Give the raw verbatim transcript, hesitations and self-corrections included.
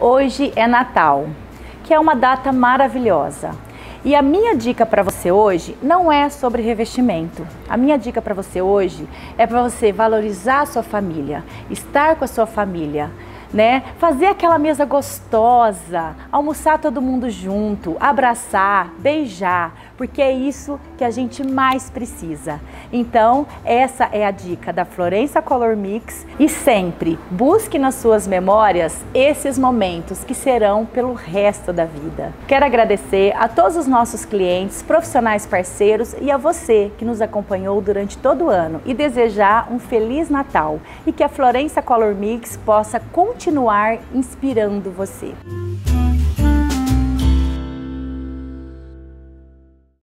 Hoje é Natal, que é uma data maravilhosa. E a minha dica para você hoje não é sobre revestimento. A minha dica para você hoje é para você valorizar a sua família, estar com a sua família, né? Fazer aquela mesa gostosa, almoçar todo mundo junto, abraçar, beijar, porque é isso que a gente mais precisa. Então, essa é a dica da Florença Color Mix e sempre busque nas suas memórias esses momentos que serão pelo resto da vida. Quero agradecer a todos os nossos clientes, profissionais parceiros e a você que nos acompanhou durante todo o ano e desejar um Feliz Natal e que a Florença Color Mix possa continuar inspirando você.